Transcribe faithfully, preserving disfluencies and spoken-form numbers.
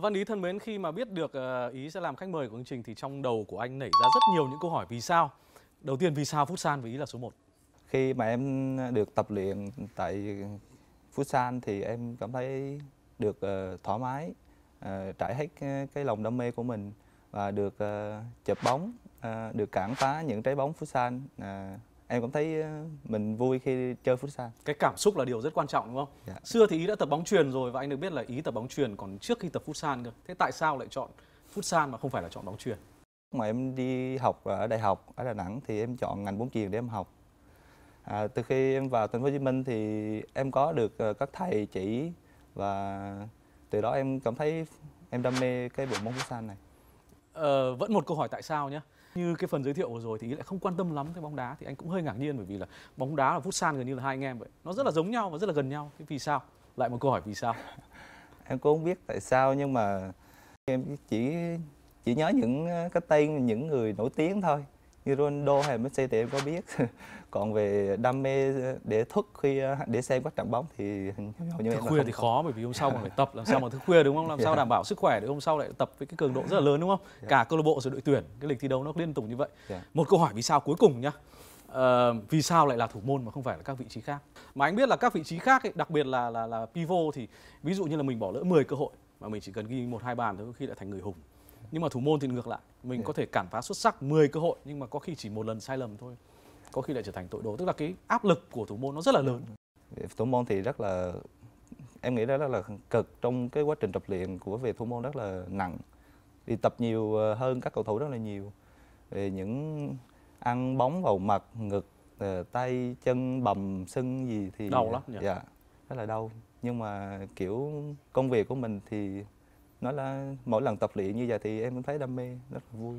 Văn Ý thân mến, khi mà biết được Ý sẽ làm khách mời của chương trình thì trong đầu của anh nảy ra rất nhiều những câu hỏi vì sao. Đầu tiên, vì sao Phúc San với Ý là số một? Khi mà em được tập luyện tại Phúc San thì em cảm thấy được thoải mái, trải hết cái lòng đam mê của mình và được chụp bóng, được cản phá những trái bóng Phúc San. Em cảm thấy mình vui khi chơi futsal. Cái cảm xúc là điều rất quan trọng đúng không? Dạ. Xưa thì Ý đã tập bóng chuyền rồi và anh được biết là Ý tập bóng chuyền còn trước khi tập futsal cơ. Thế tại sao lại chọn futsal mà không phải là chọn bóng chuyền? Mà em đi học ở đại học ở Đà Nẵng thì em chọn ngành bóng chuyền để em học. À, từ khi em vào thành phố Hồ Chí Minh thì em có được các thầy chỉ và từ đó em cảm thấy em đam mê cái bộ môn futsal này. Ờ, vẫn một câu hỏi tại sao nhé. Như cái phần giới thiệu vừa rồi thì Ý lại không quan tâm lắm tới bóng đá thì anh cũng hơi ngạc nhiên, bởi vì là bóng đá và futsal gần như là hai anh em vậy. Nó rất là giống nhau và rất là gần nhau. Thế vì sao? Lại một câu hỏi vì sao? Em cũng không biết tại sao nhưng mà em chỉ chỉ nhớ những cái tên những người nổi tiếng thôi. Như Ronaldo hay Messi thì em có biết. Còn về đam mê để thức khi để xem các trận bóng thì hầu như thức khuya thì khó, bởi vì hôm sau mà phải tập, làm sao mà thức khuya đúng không? Làm sao đảm bảo sức khỏe để hôm sau lại tập với cái cường độ rất là lớn đúng không? Cả câu lạc bộ rồi đội tuyển, cái lịch thi đấu nó liên tục như vậy. Một câu hỏi vì sao cuối cùng nhá. À, vì sao lại là thủ môn mà không phải là các vị trí khác? Mà anh biết là các vị trí khác ấy, đặc biệt là là là pivot thì ví dụ như là mình bỏ lỡ mười cơ hội mà mình chỉ cần ghi một hai bàn thôi, có khi lại thành người hùng. Nhưng mà thủ môn thì ngược lại, mình có thể cản phá xuất sắc mười cơ hội nhưng mà có khi chỉ một lần sai lầm thôi, có khi lại trở thành tội đồ. Tức là cái áp lực của thủ môn nó rất là lớn. Thủ môn thì rất là, em nghĩ đó rất là cực, trong cái quá trình tập luyện của về thủ môn rất là nặng. Vì tập nhiều hơn các cầu thủ rất là nhiều. Về những ăn bóng vào mặt, ngực, tay, chân, bầm, sưng gì thì đau lắm nhỉ? Dạ, rất là đau. Nhưng mà kiểu công việc của mình thì nó là mỗi lần tập luyện như vậy thì em thấy đam mê, rất là vui.